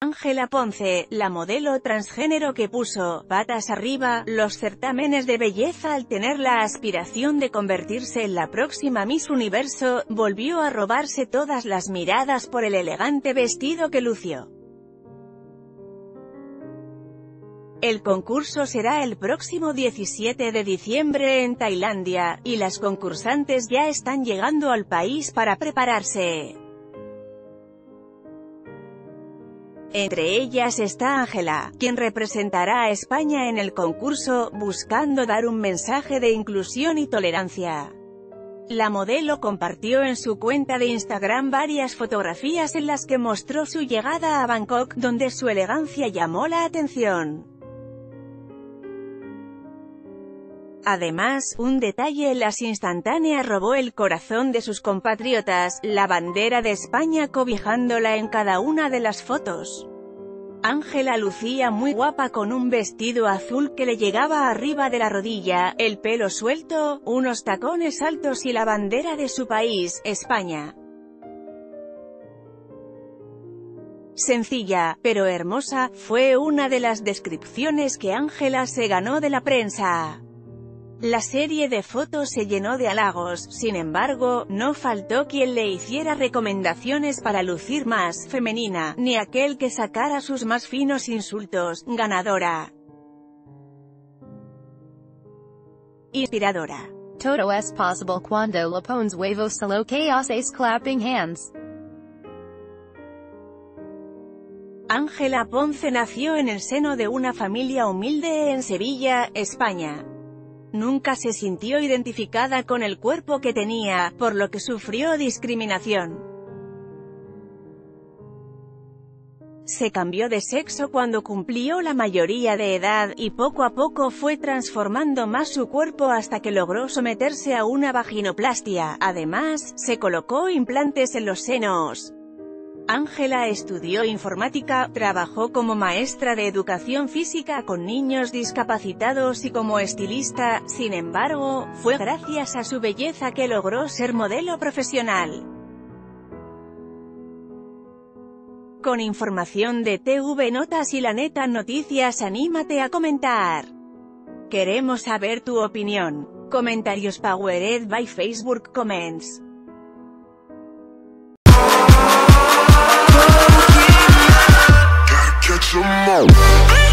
Ángela Ponce, la modelo transgénero que puso patas arriba los certámenes de belleza al tener la aspiración de convertirse en la próxima Miss Universo, volvió a robarse todas las miradas por el elegante vestido que lució. El concurso será el próximo 17 de diciembre en Tailandia, y las concursantes ya están llegando al país para prepararse. Entre ellas está Ángela, quien representará a España en el concurso, buscando dar un mensaje de inclusión y tolerancia. La modelo compartió en su cuenta de Instagram varias fotografías en las que mostró su llegada a Bangkok, donde su elegancia llamó la atención. Además, un detalle en las instantáneas robó el corazón de sus compatriotas, la bandera de España cobijándola en cada una de las fotos. Ángela lucía muy guapa con un vestido azul que le llegaba arriba de la rodilla, el pelo suelto, unos tacones altos y la bandera de su país, España. Sencilla, pero hermosa, fue una de las descripciones que Ángela se ganó de la prensa. La serie de fotos se llenó de halagos, sin embargo, no faltó quien le hiciera recomendaciones para lucir más femenina, ni aquel que sacara sus más finos insultos. Ganadora. Inspiradora. Todo es posible cuando la pones huevo solo que haces clapping hands. Ángela Ponce nació en el seno de una familia humilde en Sevilla, España. Nunca se sintió identificada con el cuerpo que tenía, por lo que sufrió discriminación. Se cambió de sexo cuando cumplió la mayoría de edad, y poco a poco fue transformando más su cuerpo hasta que logró someterse a una vaginoplastia. Además, se colocó implantes en los senos. Ángela estudió informática, trabajó como maestra de educación física con niños discapacitados y como estilista. Sin embargo, fue gracias a su belleza que logró ser modelo profesional. Con información de TV Notas y La Neta Noticias, anímate a comentar. Queremos saber tu opinión. Comentarios powered by Facebook Comments. Come on.